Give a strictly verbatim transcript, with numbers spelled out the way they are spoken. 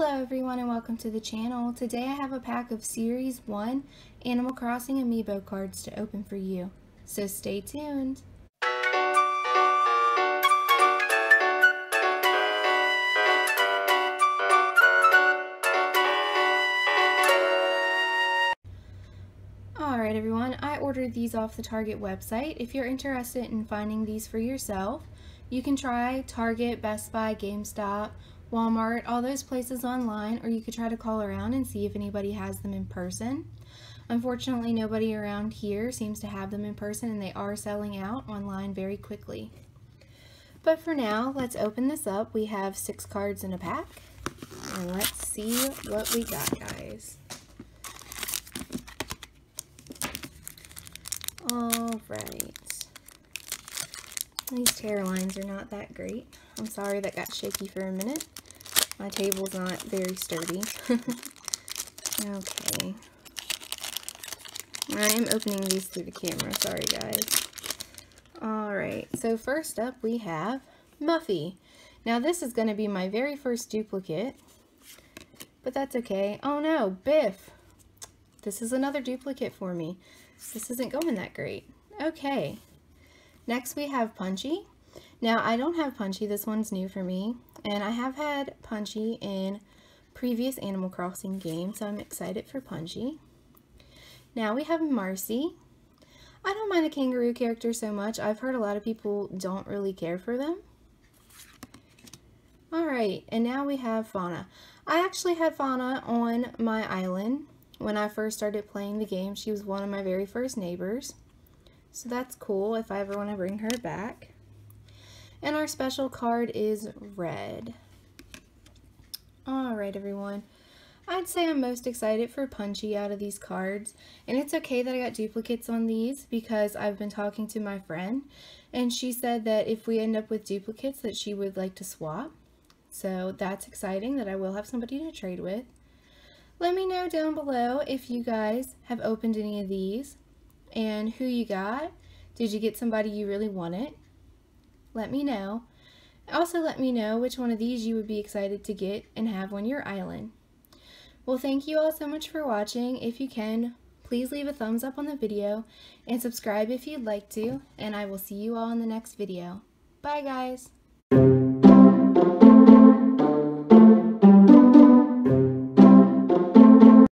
Hello everyone and welcome to the channel. Today I have a pack of Series one Animal Crossing Amiibo cards to open for you, so stay tuned. Alright everyone, I ordered these off the Target website. If you're interested in finding these for yourself, you can try Target, Best Buy, GameStop, Walmart, all those places online, or you could try to call around and see if anybody has them in person. Unfortunately, nobody around here seems to have them in person, and they are selling out online very quickly. But for now, let's open this up. We have six cards in a pack, and let's see what we got, guys. All right. These tear lines are not that great. I'm sorry that got shaky for a minute. My table's not very sturdy. Okay. I am opening these through the camera. Sorry, guys. Alright, so first up we have Muffy. Now this is going to be my very first duplicate, but that's okay. Oh no, Biff! This is another duplicate for me. This isn't going that great. Okay. Next we have Punchy. Now I don't have Punchy, this one's new for me, and I have had Punchy in previous Animal Crossing games, so I'm excited for Punchy. Now we have Marcy. I don't mind a kangaroo character so much. I've heard a lot of people don't really care for them. Alright, and now we have Fauna. I actually had Fauna on my island when I first started playing the game. She was one of my very first neighbors. So that's cool if I ever want to bring her back. And our special card is red. Alright everyone, I'd say I'm most excited for Punchy out of these cards. And it's okay that I got duplicates on these because I've been talking to my friend and she said that if we end up with duplicates that she would like to swap. So that's exciting that I will have somebody to trade with. Let me know down below if you guys have opened any of these and who you got. Did you get somebody you really wanted? Let me know. Also let me know which one of these you would be excited to get and have on your island. Well, thank you all so much for watching. If you can, please leave a thumbs up on the video and subscribe if you'd like to, and I will see you all in the next video. Bye guys!